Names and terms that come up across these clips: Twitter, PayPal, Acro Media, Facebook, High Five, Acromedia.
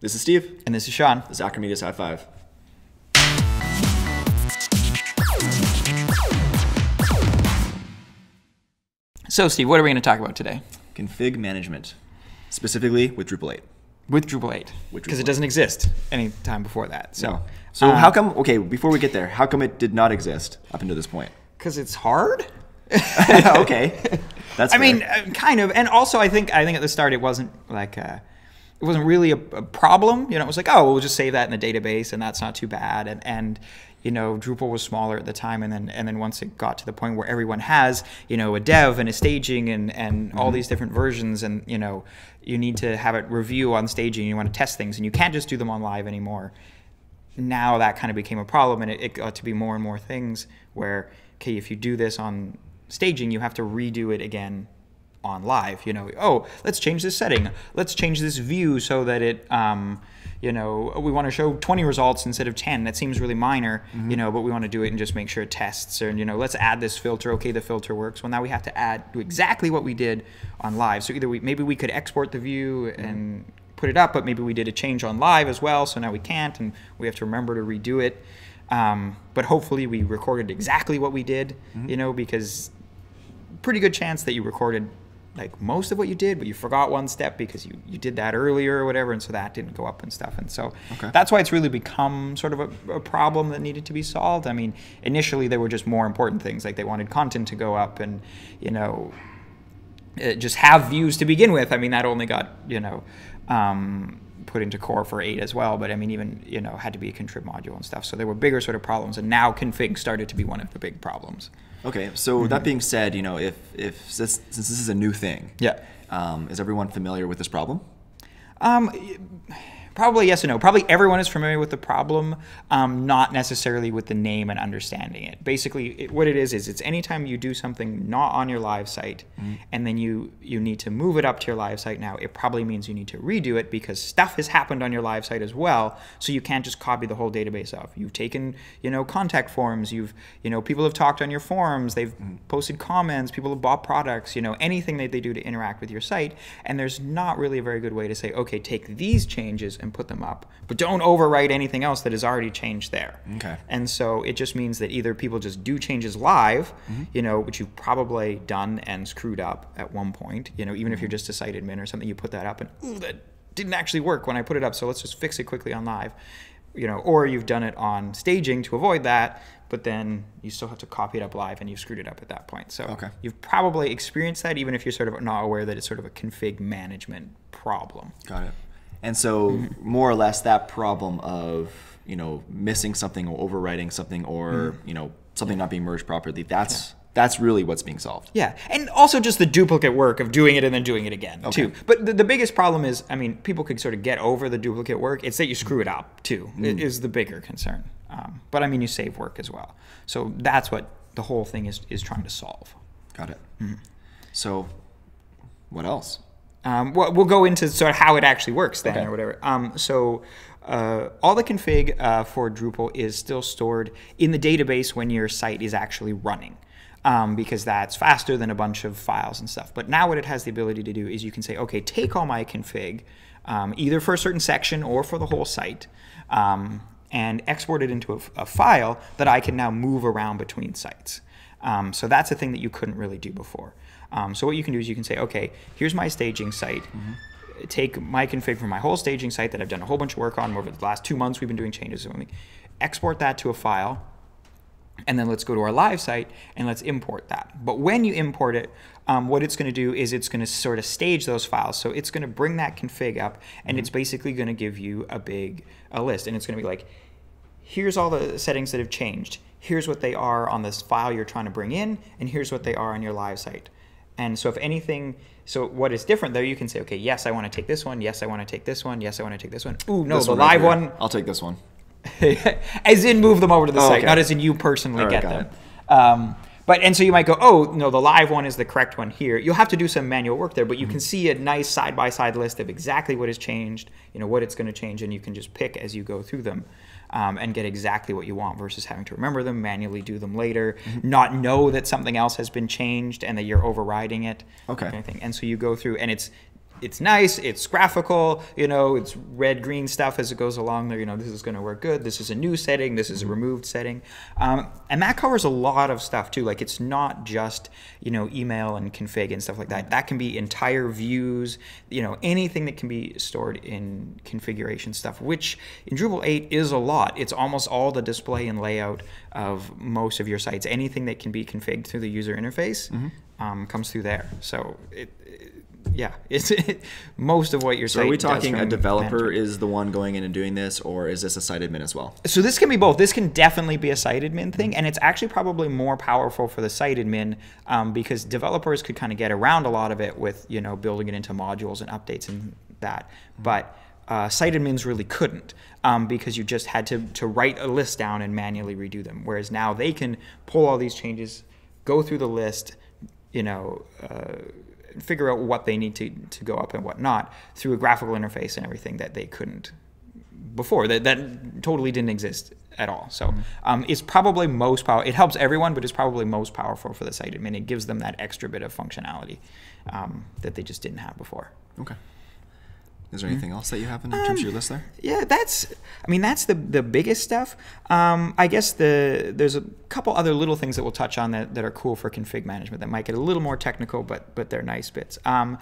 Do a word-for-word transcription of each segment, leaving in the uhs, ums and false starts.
This is Steve. And this is Sean. This is Acromedia's High Five. So Steve, what are we going to talk about today? Config management, specifically with Drupal eight. With Drupal eight, because it doesn't exist any time before that. So, no. so um, how come, okay, before we get there, how come it did not exist up until this point? Because it's hard. Okay. That's I fair. mean, kind of. And also, I think I think at the start, it wasn't like a, it wasn't really a, a problem. You know, it was like, oh, we'll just save that in the database, and that's not too bad. And and you know, Drupal was smaller at the time, and then and then once it got to the point where everyone has, you know, a dev and a staging and and mm-hmm. all these different versions, and you know, you need to have it review on staging. You want to test things, and you can't just do them on live anymore. Now that kind of became a problem, and it, it got to be more and more things where, okay, if you do this on staging, you have to redo it again on live. You know, oh, let's change this setting. Let's change this view so that it, um, you know, we want to show twenty results instead of ten. That seems really minor, mm-hmm. you know, but we want to do it and just make sure it tests. Or, you know, let's add this filter. Okay, the filter works. Well, now we have to add do exactly what we did on live. So either we maybe we could export the view mm-hmm. and put it up, but maybe we did a change on live as well. So now we can't, and we have to remember to redo it. Um, but hopefully we recorded exactly what we did, mm-hmm. you know, because pretty good chance that you recorded like most of what you did, but you forgot one step because you, you did that earlier or whatever. And so that didn't go up and stuff. And so okay. that's why it's really become sort of a, a problem that needed to be solved. I mean, initially there were just more important things, like they wanted content to go up and, you know, just have views to begin with. I mean, that only got, you know, um, put into core for eight as well, but I mean, even, you know, had to be a contrib module and stuff. So there were bigger sort of problems, and now config started to be one of the big problems. Okay, so mm-hmm. that being said, you know, if, if this, since this is a new thing, yeah, um, is everyone familiar with this problem? Um, probably yes and no. Probably everyone is familiar with the problem, um, not necessarily with the name and understanding it. Basically, it, what it is, is it's anytime you do something not on your live site, mm-hmm. and then you, you need to move it up to your live site now, it probably means you need to redo it because stuff has happened on your live site as well, so you can't just copy the whole database off. You've taken, you know, contact forms, you've, you know, people have talked on your forums, they've mm-hmm. posted comments, people have bought products, you know, anything that they do to interact with your site, and there's not really a very good way to say, okay, okay, take these changes and put them up, but don't overwrite anything else that is already changed there. Okay. And so it just means that either people just do changes live, mm-hmm. you know, which you've probably done and screwed up at one point, you know, even mm-hmm. if you're just a site admin or something, you put that up and, ooh, that didn't actually work when I put it up, so let's just fix it quickly on live, you know, or you've done it on staging to avoid that, but then you still have to copy it up live and you've screwed it up at that point. So okay. you've probably experienced that, even if you're sort of not aware that it's sort of a config management problem. Got it. And so mm-hmm. more or less that problem of, you know, missing something or overwriting something or, mm-hmm. you know, something yeah. not being merged properly, that's yeah. that's really what's being solved. Yeah, and also just the duplicate work of doing it and then doing it again, okay. too. But the, the biggest problem is, I mean, people could sort of get over the duplicate work. It's that you screw it up, too, mm. is the bigger concern. Um, but, I mean, you save work as well. So that's what the whole thing is, is trying to solve. Got it. Mm. So what else? Um, well, we'll go into sort of how it actually works then okay. or whatever. Um, so uh, all the config uh, for Drupal is still stored in the database when your site is actually running. Um, because that's faster than a bunch of files and stuff. But now what it has the ability to do is you can say, okay, take all my config, um, either for a certain section or for the whole site, um, and export it into a, a file that I can now move around between sites. Um, so that's a thing that you couldn't really do before. Um, so what you can do is you can say, okay, here's my staging site. Mm-hmm. Take my config from my whole staging site that I've done a whole bunch of work on over the last two months. We've been doing changes. Export that to a file. And then let's go to our live site and let's import that. But when you import it, um, what it's going to do is it's going to sort of stage those files. So it's going to bring that config up, and mm-hmm. it's basically going to give you a big a list. And it's going to be like, here's all the settings that have changed. Here's what they are on this file you're trying to bring in, and here's what they are on your live site. And so if anything, so what is different though, you can say, okay, yes, I want to take this one. Yes, I want to take this one. Yes, I want to take this one. Ooh, no, this the one live right one. I'll take this one. As in move them over to the oh, site, okay. not as in you personally right, get them. Um, but and so you might go, oh, no, the live one is the correct one here. You'll have to do some manual work there, but you mm-hmm. can see a nice side-by-side list of exactly what has changed, you know, what it's going to change, and you can just pick as you go through them um, and get exactly what you want versus having to remember them, manually do them later, mm-hmm. not know that something else has been changed and that you're overriding it. Okay. Kind of thing. And so you go through, and it's it's nice, it's graphical, you know, it's red green stuff as it goes along there, you know, this is going to work good, this is a new setting, this is a removed setting, um, and that covers a lot of stuff too. Like, it's not just, you know, email and config and stuff like that. That can be entire views, you know, anything that can be stored in configuration stuff, which in Drupal eight is a lot. It's almost all the display and layout of most of your sites. Anything that can be configured through the user interface mm-hmm. um, comes through there. So it, it Yeah, it's it, most of what you're saying. So are we talking a developer is the one going in and doing this, or is this a site admin as well? So this can be both. This can definitely be a site admin thing, and it's actually probably more powerful for the site admin um, because developers could kind of get around a lot of it with, you know, building it into modules and updates and that. But uh, site admins really couldn't um, because you just had to, to write a list down and manually redo them, whereas now they can pull all these changes, go through the list, you know, uh, figure out what they need to, to go up and whatnot through a graphical interface and everything that they couldn't before. That, that totally didn't exist at all. So um, it's probably most powerful. It helps everyone, but it's probably most powerful for the site admin. It gives them that extra bit of functionality um, that they just didn't have before. Okay. Is there anything else that you have in um, terms of your list there? Yeah, that's, I mean, that's the, the biggest stuff. Um, I guess the there's a couple other little things that we'll touch on that, that are cool for config management that might get a little more technical, but, but they're nice bits. Um,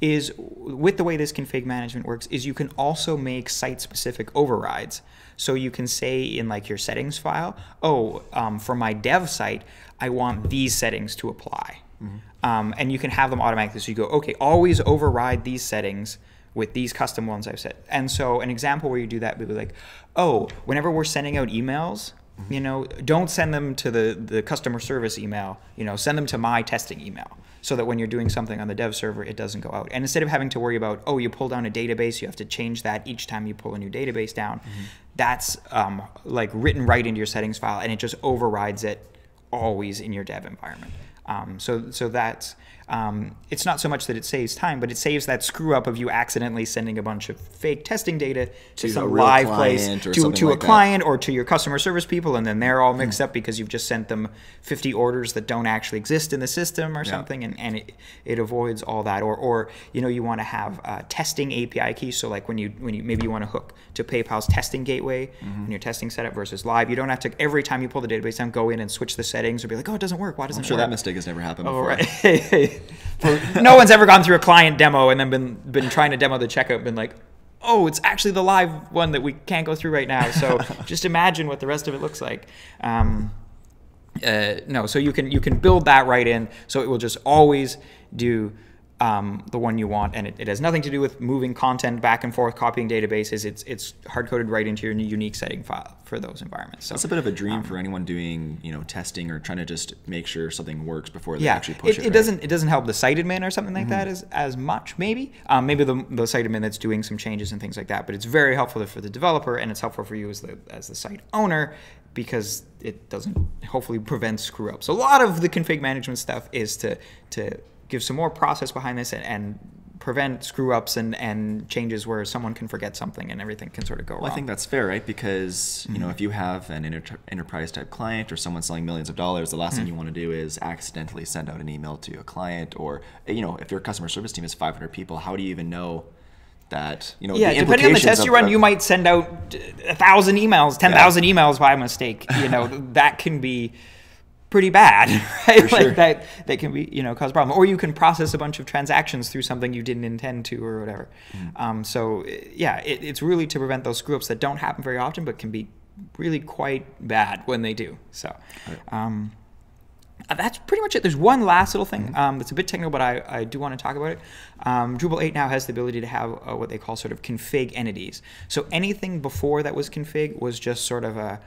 is with the way this config management works is you can also make site-specific overrides. So you can say in like your settings file, oh, um, for my dev site, I want these settings to apply. Mm-hmm. um, and you can have them automatically. So you go, okay, always override these settings with these custom ones I've set. And so an example where you do that would be like, oh, whenever we're sending out emails, you know, don't send them to the, the customer service email, you know, send them to my testing email so that when you're doing something on the dev server, it doesn't go out. And instead of having to worry about, oh, you pull down a database, you have to change that each time you pull a new database down, mm-hmm. that's um, like written right into your settings file and it just overrides it always in your dev environment. Um, so, so that's, um, it's not so much that it saves time, but it saves that screw up of you accidentally sending a bunch of fake testing data to, to some live place, to, to like a client that. or to your customer service people, and then they're all mixed mm. up because you've just sent them fifty orders that don't actually exist in the system or yeah. something, and, and it, it avoids all that. Or, or you know, you want to have uh, testing A P I keys, so like when you, when you maybe you want to hook to PayPal's testing gateway mm-hmm. and your testing setup versus live, you don't have to, every time you pull the database down, go in and switch the settings or be like, oh, it doesn't work, why doesn't I'm it sure work? That mistake has never happened before. Oh, right. No one's ever gone through a client demo and then been been trying to demo the checkout and been like, oh, it's actually the live one that we can't go through right now. So just imagine what the rest of it looks like. Um, uh, no, so you can you can build that right in, so it will just always do um, the one you want, and it, it has nothing to do with moving content back and forth, copying databases. It's it's hard coded right into your unique setting file for those environments. So it's a bit of a dream um, for anyone doing, you know, testing or trying to just make sure something works before they yeah, actually push it. It, it right? doesn't it doesn't help the site admin or something like mm-hmm. that as as much maybe. Um, maybe the the site admin that's doing some changes and things like that, but it's very helpful for the developer and it's helpful for you as the as the site owner, because it doesn't hopefully prevent screw ups. So a lot of the config management stuff is to to give some more process behind this and, and prevent screw-ups and, and changes where someone can forget something and everything can sort of go well, wrong. I think that's fair, right? Because you mm-hmm. know, if you have an inter enterprise-type client or someone selling millions of dollars, the last mm-hmm. thing you want to do is accidentally send out an email to a client. Or, you know, if your customer service team is five hundred people, how do you even know that, you know, yeah, the depending on the test you run, you might send out a thousand emails, ten thousand yeah. emails by mistake. You know, that can be pretty bad, right? For like sure. that that can be, you know, cause a problem. Or you can process a bunch of transactions through something you didn't intend to or whatever. Mm. Um, so yeah, it, it's really to prevent those screw ups that don't happen very often, but can be really quite bad when they do. So um, that's pretty much it. There's one last little thing um, that's a bit technical, but I, I do want to talk about it. Um, Drupal eight now has the ability to have uh, what they call sort of config entities. So anything before that was config was just sort of a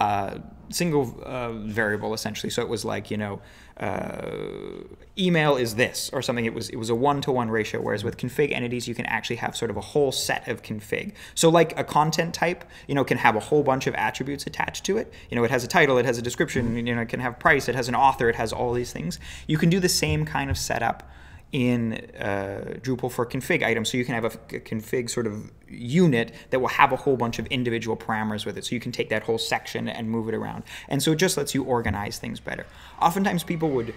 Uh, single uh, variable essentially. So it was like, you know, uh, email is this or something. It was it was a one-to-one ratio, whereas with config entities, you can actually have sort of a whole set of config. So like a content type, you know, can have a whole bunch of attributes attached to it. You know, it has a title, it has a description, you know, it can have price, it has an author, it has all these things. You can do the same kind of setup in uh, Drupal for config items. So you can have a, a config sort of unit that will have a whole bunch of individual parameters with it. So you can take that whole section and move it around. And so it just lets you organize things better. Oftentimes people would,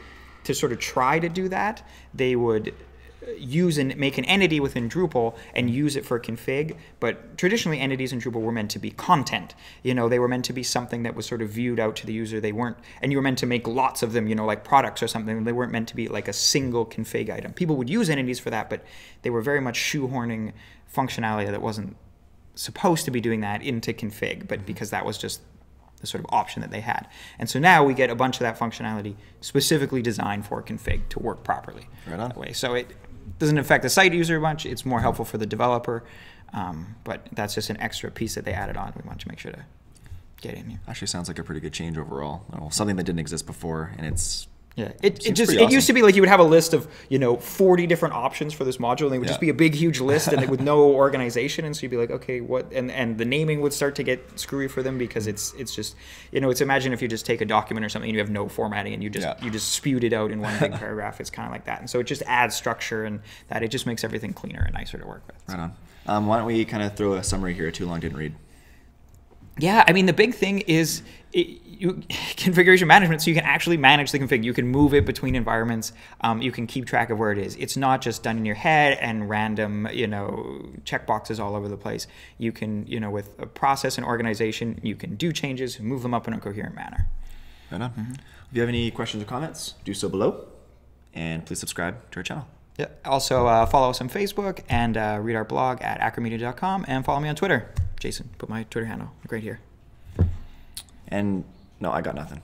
to sort of try to do that, they would use and make an entity within Drupal and use it for config. But traditionally, entities in Drupal were meant to be content. You know, they were meant to be something that was sort of viewed out to the user. They weren't, and you were meant to make lots of them, you know, like products or something. They weren't meant to be like a single config item. People would use entities for that, but they were very much shoehorning functionality that wasn't supposed to be doing that into config, but because that was just the sort of option that they had. And so now we get a bunch of that functionality specifically designed for config to work properly. Right on. That way. So it doesn't affect the site user much. It's more helpful for the developer, um, but that's just an extra piece that they added on. We want to make sure to get in here. Actually sounds like a pretty good change overall. Well, something that didn't exist before, and it's yeah, it, it just it awesome. Used to be like you would have a list of, you know, forty different options for this module, and it would yeah. just be a big huge list and with no organization, and so you'd be like, okay, what, and and the naming would start to get screwy for them because it's it's just, you know, it's, imagine if you just take a document or something and you have no formatting and you just yeah. you just spewed it out in one big paragraph. It's kind of like that, and so it just adds structure, and that it just makes everything cleaner and nicer to work with. Right on. Um, why don't we kind of throw a summary here? Too long didn't read. Yeah, I mean, the big thing is it, you, configuration management, so you can actually manage the config. You can move it between environments. Um, you can keep track of where it is. It's not just done in your head and random, you know, checkboxes all over the place. You can, you know, with a process and organization, you can do changes, move them up in a coherent manner. Right on. Mm-hmm. If you have any questions or comments, do so below. And please subscribe to our channel. Yeah. Also, uh, follow us on Facebook and uh, read our blog at acromedia dot com, and follow me on Twitter. Jason, put my Twitter handle right here. And no, I got nothing.